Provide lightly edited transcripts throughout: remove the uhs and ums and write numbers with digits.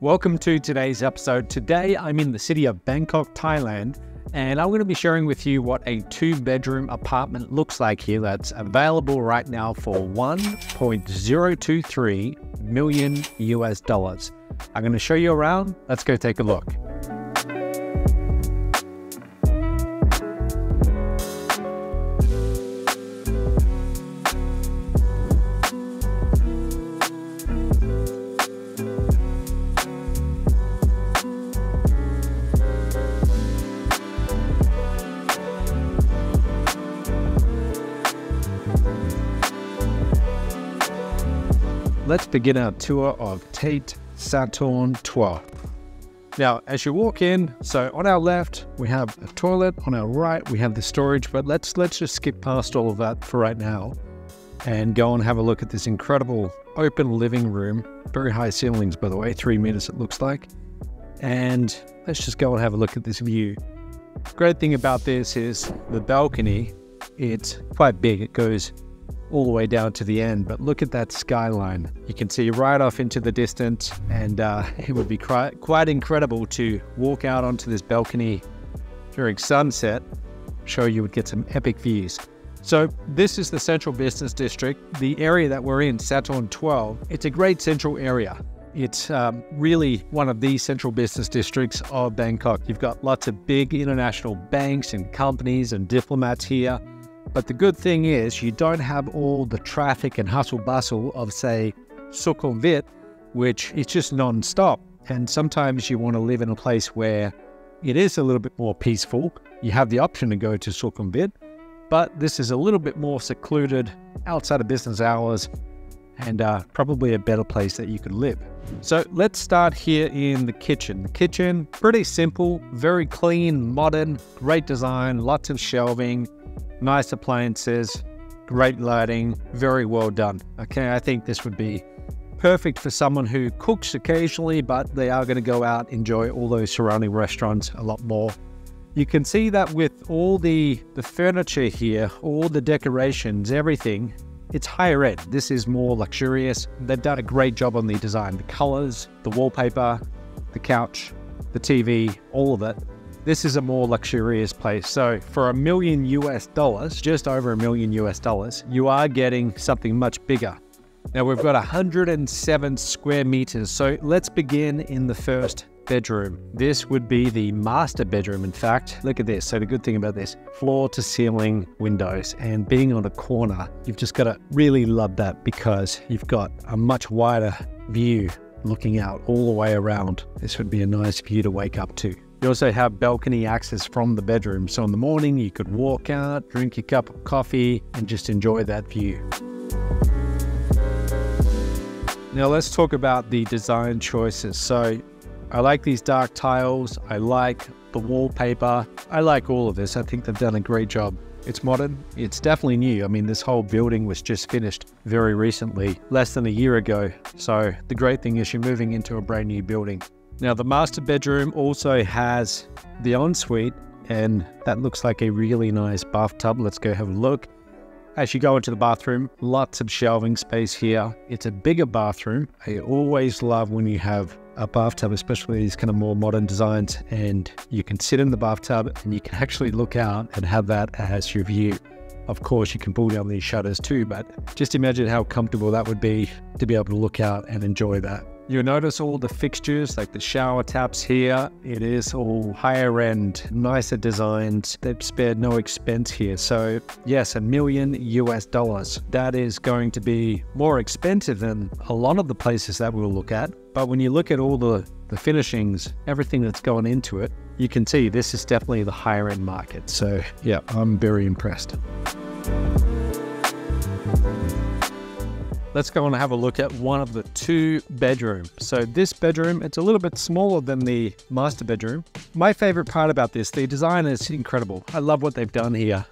Welcome to today's episode. Today I'm in the city of Bangkok, Thailand, and I'm going to be sharing with you what a 2-bedroom apartment looks like here that's available right now for $1.023 million. I'm going to show you around. Let's go take a look. Let's begin our tour of Tait Sathorn 12. Now, as you walk in, so on our left, we have a toilet, on our right, we have the storage, but let's just skip past all of that for right now and go and have a look at this incredible open living room. Very high ceilings, by the way, 3 meters it looks like. And let's just go and have a look at this view. Great thing about this is the balcony, it's quite big. It goes all the way down to the end, but look at that skyline. You can see right off into the distance, and it would be quite incredible to walk out onto this balcony during sunset. I'm sure you would get some epic views. So this is the central business district. The area that we're in, Sathorn 12, it's a great central area. It's really one of the central business districts of Bangkok. You've got lots of big international banks and companies and diplomats here. But the good thing is you don't have all the traffic and hustle bustle of, say, Sukhumvit, which is just non-stop. And sometimes you want to live in a place where it is a little bit more peaceful. You have the option to go to Sukhumvit, but this is a little bit more secluded, outside of business hours, and probably a better place that you could live. So let's start here in the kitchen. The kitchen, pretty simple, very clean, modern, great design, lots of shelving, nice appliances, great lighting, very well done. Okay, I think this would be perfect for someone who cooks occasionally, but they are going to go out, enjoy all those surrounding restaurants a lot more. You can see that with all the furniture here, all the decorations, everything, it's higher end. This is more luxurious. They've done a great job on the design, the colors, the wallpaper, the couch, the TV, all of it. This is a more luxurious place. So for $1 million, just over $1 million, you are getting something much bigger. Now we've got 107 square meters. So let's begin in the first bedroom. This would be the master bedroom, in fact. Look at this. So the good thing about this, floor to ceiling windows, and being on a corner, you've just got to really love that because you've got a much wider view looking out all the way around. This would be a nice view to wake up to. You also have balcony access from the bedroom, so in the morning you could walk out, drink your cup of coffee, and just enjoy that view. Now let's talk about the design choices. So I like these dark tiles, I like the wallpaper, I like all of this. I think they've done a great job. It's modern, it's definitely new. I mean, this whole building was just finished very recently, less than a year ago. So the great thing is you're moving into a brand new building. Now the master bedroom also has the ensuite, and that looks like a really nice bathtub. Let's go have a look. As you go into the bathroom, lots of shelving space here. It's a bigger bathroom. I always love when you have a bathtub, especially these kind of more modern designs, and you can sit in the bathtub and you can actually look out and have that as your view. Of course, you can pull down these shutters too, but just imagine how comfortable that would be to be able to look out and enjoy that. You'll notice all the fixtures, like the shower taps here. It is all higher end, nicer designs. They've spared no expense here. So yes, $1 million. That is going to be more expensive than a lot of the places that we'll look at. But when you look at all the finishings, everything that's gone into it, you can see this is definitely the higher end market. So yeah, I'm very impressed. Let's go and have a look at one of the 2 bedrooms. So this bedroom, it's a little bit smaller than the master bedroom. My favorite part about this, the design is incredible. I love what they've done here.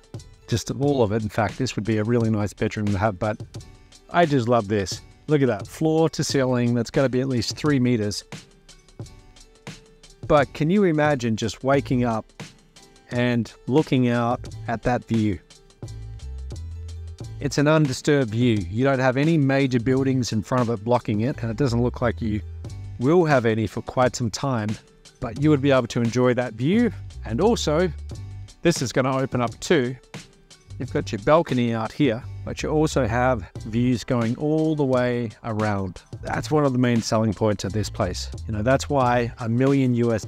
Just all of it. In fact, this would be a really nice bedroom to have, but I just love this. Look at that, floor to ceiling. That's gotta be at least 3 meters. But can you imagine just waking up and looking out at that view? It's an undisturbed view. You don't have any major buildings in front of it blocking it, and it doesn't look like you we'll have any for quite some time, but you would be able to enjoy that view. And also, this is going to open up too. You've got your balcony out here, but you also have views going all the way around. That's one of the main selling points of this place. You know, that's why $1 million US,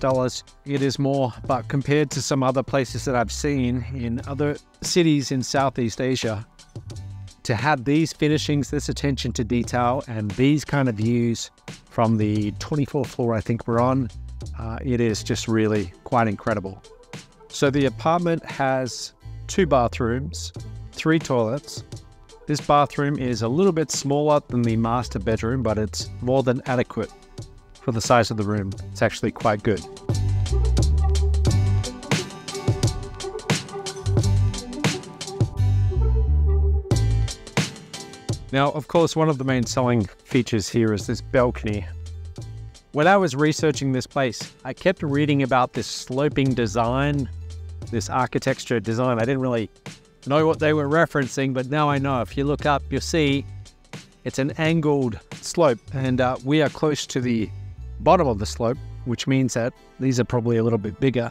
it is more, but compared to some other places that I've seen in other cities in Southeast Asia, to have these finishings, this attention to detail, and these kind of views from the 24th floor I think we're on, it is just really quite incredible. So the apartment has 2 bathrooms, 3 toilets. This bathroom is a little bit smaller than the master bedroom, but it's more than adequate for the size of the room. It's actually quite good. Now, of course, one of the main selling features here is this balcony. When I was researching this place, I kept reading about this sloping design, this architecture design. I didn't really know what they were referencing, but now I know. If you look up, you'll see it's an angled slope, and we are close to the bottom of the slope, which means that these are probably a little bit bigger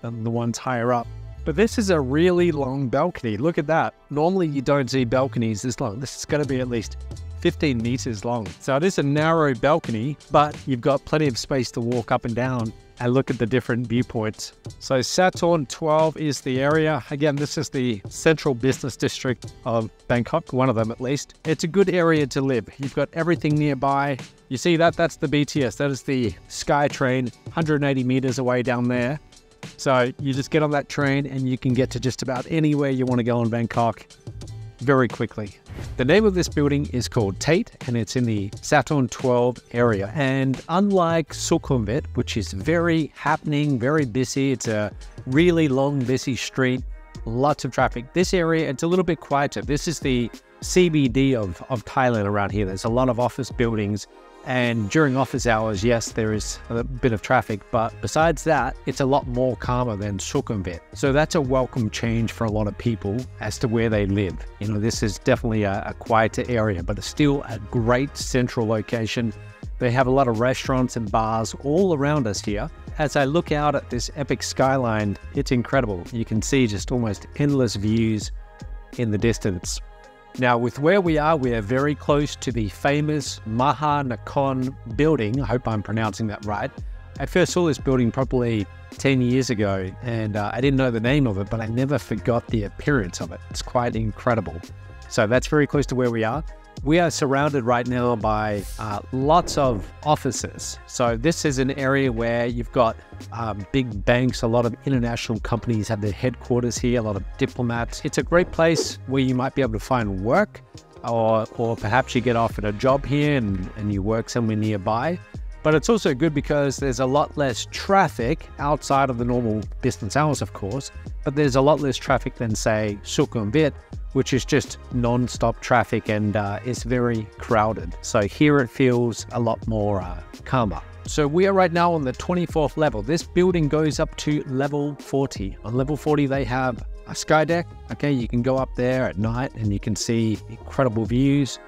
than the ones higher up. But this is a really long balcony. Look at that. Normally you don't see balconies this long. This is going to be at least 15 meters long. So it is a narrow balcony, but you've got plenty of space to walk up and down and look at the different viewpoints. So Sathorn 12 is the area. Again, this is the central business district of Bangkok, one of them at least. It's a good area to live. You've got everything nearby. You see that? That's the BTS. That is the SkyTrain, 180 meters away down there. So you just get on that train and you can get to just about anywhere you want to go in Bangkok very quickly. The name of this building is called Tait, and it's in the Sathorn 12 area. And unlike Sukhumvit, which is very happening, very busy, it's a really long, busy street, lots of traffic. This area, it's a little bit quieter. This is the CBD of Thailand around here. There's a lot of office buildings. And during office hours, yes, there is a bit of traffic, but besides that, it's a lot more calmer than Sukhumvit. So that's a welcome change for a lot of people as to where they live. You know, this is definitely a quieter area, but it's still a great central location. They have a lot of restaurants and bars all around us here. As I look out at this epic skyline, it's incredible. You can see just almost endless views in the distance. Now, with where we are very close to the famous Mahanakhon building. I hope I'm pronouncing that right. I first saw this building probably 10 years ago, and I didn't know the name of it, but I never forgot the appearance of it. It's quite incredible. So that's very close to where we are. We are surrounded right now by lots of offices. So this is an area where you've got big banks, a lot of international companies have their headquarters here, a lot of diplomats. It's a great place where you might be able to find work, or perhaps you get offered a job here and you work somewhere nearby. But it's also good because there's a lot less traffic outside of the normal business hours, of course, but there's a lot less traffic than, say, Sukhumvit, which is just non-stop traffic and it's very crowded. So here it feels a lot more calmer. So we are right now on the 24th level. This building goes up to level 40. On level 40, they have a sky deck. Okay, you can go up there at night and you can see incredible views.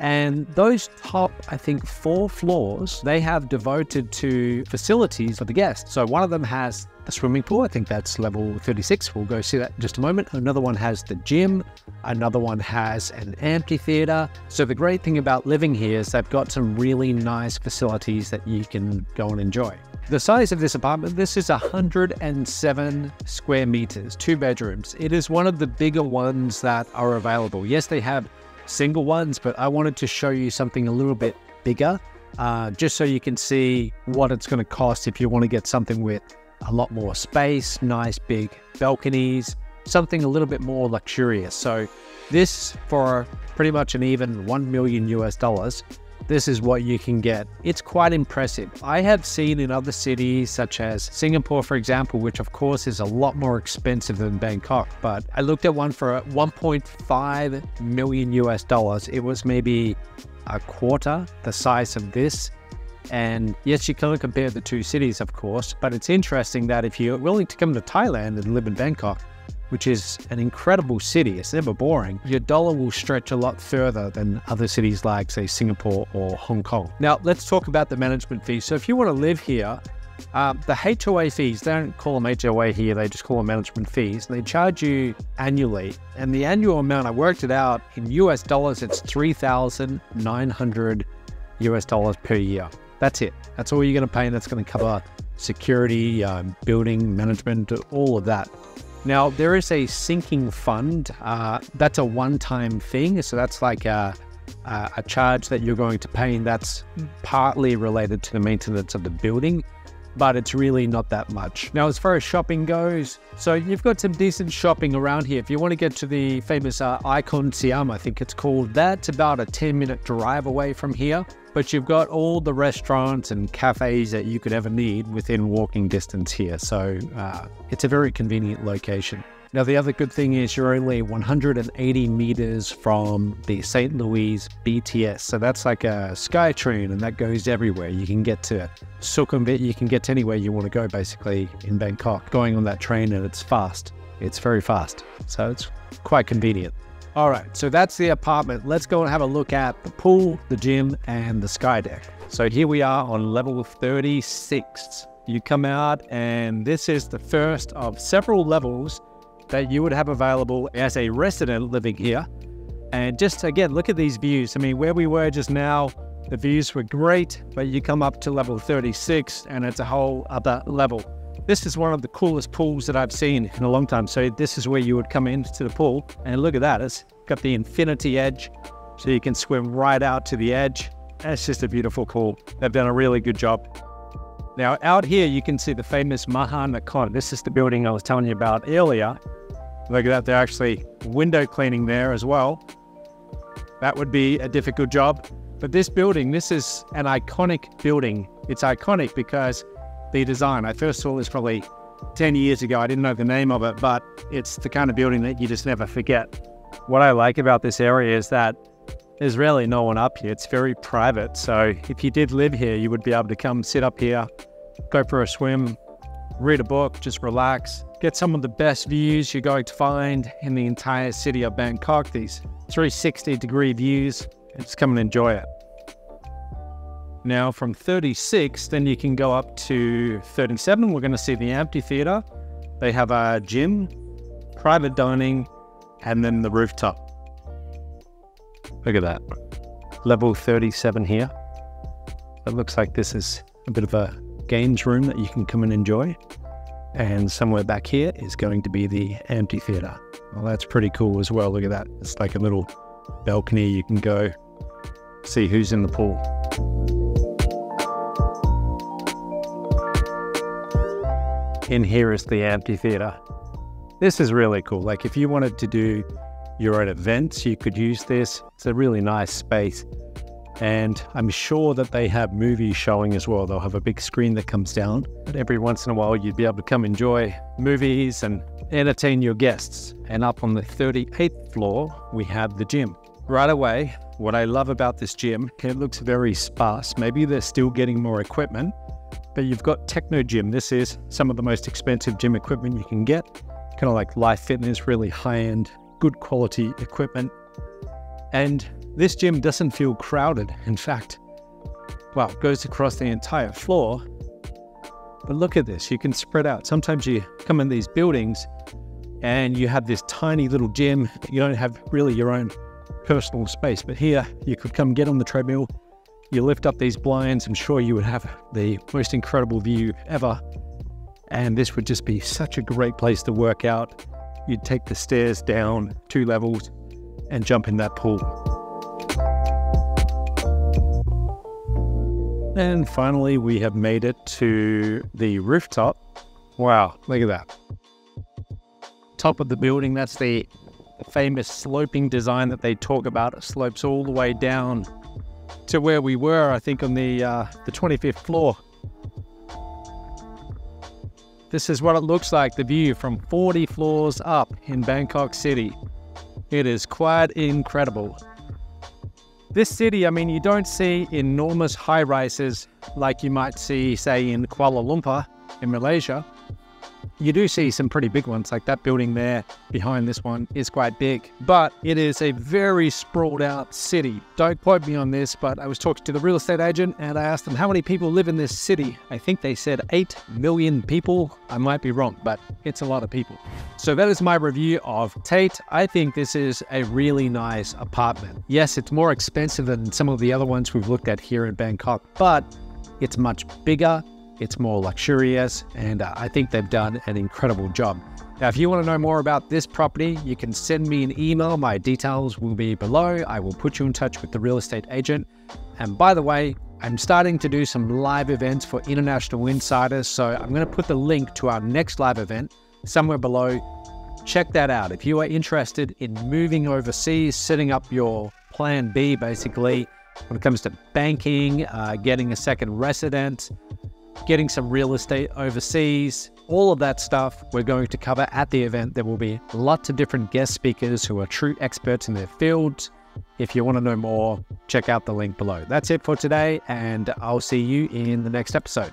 And those top, I think, 4 floors, they have devoted to facilities for the guests. So one of them has the swimming pool. I think that's level 36. We'll go see that in just a moment. Another one has the gym. Another one has an amphitheater. So the great thing about living here is they've got some really nice facilities that you can go and enjoy. The size of this apartment, this is 107 square meters, 2 bedrooms. It is one of the bigger ones that are available. Yes, they have single ones, but I wanted to show you something a little bit bigger, just so you can see what it's going to cost if you want to get something with a lot more space, nice big balconies, something a little bit more luxurious. So this, for pretty much an even $1 million US, this is what you can get. It's quite impressive. I have seen in other cities such as Singapore, for example, which of course is a lot more expensive than Bangkok, but I looked at one for $1.5 million US. It was maybe a quarter the size of this. And yes, you can't compare the two cities, of course, but it's interesting that if you're willing to come to Thailand and live in Bangkok, which is an incredible city, it's never boring, your dollar will stretch a lot further than other cities like, say, Singapore or Hong Kong. Now, let's talk about the management fees. So if you want to live here, the HOA fees, they don't call them HOA here, they just call them management fees. They charge you annually. And the annual amount, I worked it out, in US dollars, it's $3,900 per year. That's it. That's all you're going to pay, and that's going to cover security, building, management, all of that. Now, there is a sinking fund. That's a one-time thing. So that's like a charge that you're going to pay, and that's partly related to the maintenance of the building, but it's really not that much. Now, as far as shopping goes, so you've got some decent shopping around here. If you want to get to the famous Icon Siam, I think it's called, that's about a 10-minute drive away from here, but you've got all the restaurants and cafes that you could ever need within walking distance here. So it's a very convenient location. Now, the other good thing is you're only 180 meters from the Saint Louis BTS. So that's like a sky train, and that goes everywhere. You can get to Sukhumvit, you can get to anywhere you want to go, basically, in Bangkok, going on that train, and it's fast. It's very fast. So it's quite convenient. All right, so that's the apartment. Let's go and have a look at the pool, the gym, and the sky deck. So here we are on level 36. You come out, and this is the first of several levels that you would have available as a resident living here. And just again, look at these views. I mean, where we were just now, the views were great, but you come up to level 36 and it's a whole other level. This is one of the coolest pools that I've seen in a long time. So this is where you would come into the pool, and look at that. It's got the infinity edge, so you can swim right out to the edge. And it's just a beautiful pool. They've done a really good job. Now out here, you can see the famous Mahanakhon. This is the building I was telling you about earlier. Look at that, they're actually window cleaning there as well. That would be a difficult job. But this building, this is an iconic building. It's iconic because the design, I first saw this probably 10 years ago. I didn't know the name of it, but it's the kind of building that you just never forget. What I like about this area is that there's really no one up here. It's very private. So if you did live here, you would be able to come sit up here, go for a swim, read a book, just relax, get some of the best views you're going to find in the entire city of Bangkok, these 360-degree views, and just come and enjoy it. Now from 36, then you can go up to 37. We're going to see the amphitheater. They have a gym, private dining, and then the rooftop. Look at that. Level 37 here. It looks like this is a bit of a games room that you can come and enjoy, and somewhere back here is going to be the amphitheater. Well, that's pretty cool as well. Look at that, it's like a little balcony. You can go see who's in the pool. In here is the amphitheater. This is really cool. Like if you wanted to do your own events, you could use this. It's a really nice space. And I'm sure that they have movies showing as well. They'll have a big screen that comes down, but every once in a while you'd be able to come enjoy movies and entertain your guests. And up on the 38th floor, we have the gym. Right away, what I love about this gym, it looks very sparse. Maybe they're still getting more equipment, but you've got Techno Gym. This is some of the most expensive gym equipment you can get. Kind of like Life Fitness, really high-end, good quality equipment. And this gym doesn't feel crowded. In fact, well, it goes across the entire floor. But look at this, you can spread out. Sometimes you come in these buildings and you have this tiny little gym. You don't have really your own personal space, but here you could come get on the treadmill. You lift up these blinds, I'm sure you would have the most incredible view ever. And this would just be such a great place to work out. You'd take the stairs down 2 levels and jump in that pool. And finally, we have made it to the rooftop. Wow, look at that. Top of the building, that's the famous sloping design that they talk about. It slopes all the way down to where we were, I think, on the 25th floor. This is what it looks like, the view from 40 floors up in Bangkok City. It is quite incredible. This city, I mean, you don't see enormous high-rises like you might see, say, in Kuala Lumpur in Malaysia. You do see some pretty big ones, like that building there behind this one is quite big, but it is a very sprawled out city. Don't quote me on this, but I was talking to the real estate agent and I asked them how many people live in this city. I think they said 8 million people. I might be wrong, but it's a lot of people. So that is my review of Tait. I think this is a really nice apartment. Yes, it's more expensive than some of the other ones we've looked at here in Bangkok, but it's much bigger. It's more luxurious, and I think they've done an incredible job. Now, if you want to know more about this property, you can send me an email. My details will be below. I will put you in touch with the real estate agent. And by the way, I'm starting to do some live events for International Insiders, so I'm going to put the link to our next live event somewhere below. Check that out. If you are interested in moving overseas, setting up your plan B, basically, when it comes to banking, getting a second residence, getting some real estate overseas, all of that stuff we're going to cover at the event. There will be lots of different guest speakers who are true experts in their fields. If you want to know more, check out the link below. That's it for today, and I'll see you in the next episode.